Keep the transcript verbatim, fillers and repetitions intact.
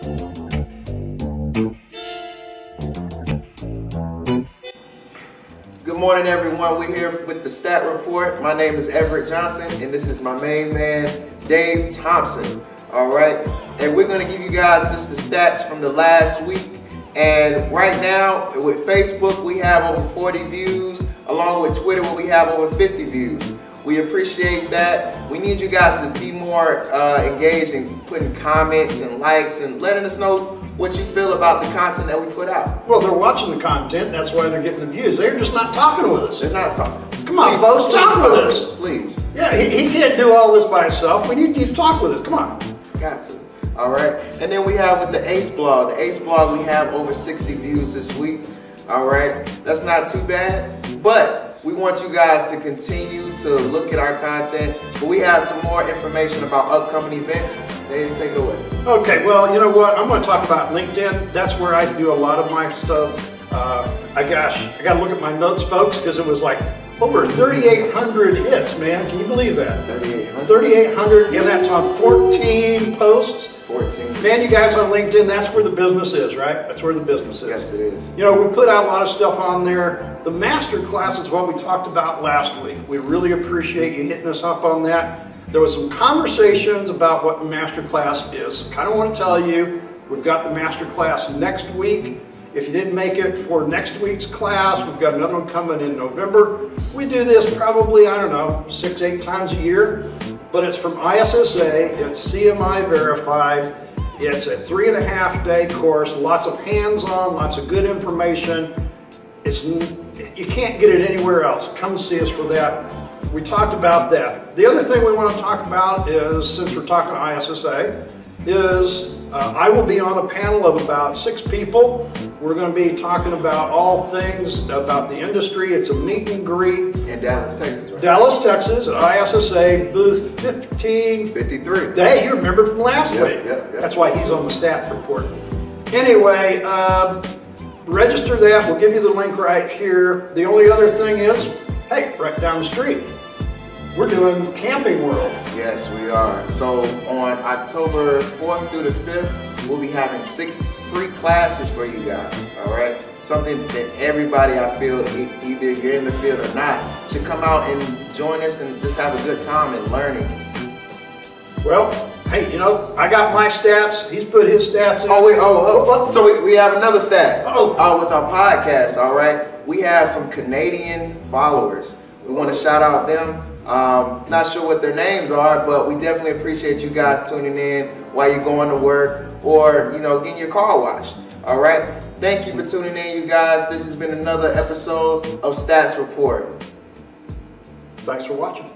Good morning, everyone. We're here with the Stat Report. My name is Everett Johnson, and this is my main man, Dave Thompson. All right, and we're going to give you guys just the stats from the last week. And right now, with Facebook, we have over forty views. Along with Twitter, we have over fifty views. We appreciate that. We need you guys to be more uh, engaged in putting comments and likes and letting us know what you feel about the content that we put out. Well, they're watching the content. That's why they're getting the views. They're just not talking with us. They're not talking. Come on, folks, talk with us. Please. Yeah, he, he can't do all this by himself. We need you to talk with us. Come on. Got to. All right. And then we have with the ACE blog. The ACE blog, we have over sixty views this week. All right. That's not too bad, but we want you guys to continue to look at our content, but we have some more information about upcoming events. They didn't take it away. Okay, well, you know what? I'm going to talk about LinkedIn. That's where I do a lot of my stuff. Uh, I gosh, I got to look at my notes, folks, because it was like over thirty-eight hundred hits, man. Can you believe that? thirty-eight hundred. thirty-eight hundred, and that's on fourteen posts. fourteen. Man, you guys on LinkedIn, that's where the business is, right? That's where the business is. Yes, it is. You know, we put out a lot of stuff on there. The master class is what we talked about last week. We really appreciate you hitting us up on that. There was some conversations about what the master class is. Kind of want to tell you, we've got the master class next week. If you didn't make it for next week's class, we've got another one coming in November. We do this probably, I don't know, six, eight times a year. But it's from I S S A, it's C M I Verified, it's a three and a half day course, lots of hands-on, lots of good information. It's, you can't get it anywhere else. Come see us for that. We talked about that. The other thing we want to talk about is, since we're talking I S S A, is uh, I will be on a panel of about six people. We're going to be talking about all things about the industry. It's a meet and greet. In Dallas, Texas, right? Dallas, Texas, at I S S A, booth fifteen fifty-three. Hey, you remember from last yep, week. Yep, yep. That's why he's on the Stats Report. Anyway, um, register that. We'll give you the link right here. The only other thing is, hey, right down the street, we're doing Camping World. Yes, we are. So on October fourth through the fifth, we'll be having six free classes for you guys, all right? Something that everybody, I feel, either you're in the field or not, should come out and join us and just have a good time and learning. Well, hey, you know, I got my stats. He's put his stats in. Oh, wait, oh, oh. So we, we have another stat oh. uh, with our podcast, all right? We have some Canadian followers. We want to shout out them. Um, not sure what their names are, but we definitely appreciate you guys tuning in while you're going to work or, you know, getting your car washed. All right. Thank you for tuning in, you guys. This has been another episode of Stats Report. Thanks for watching.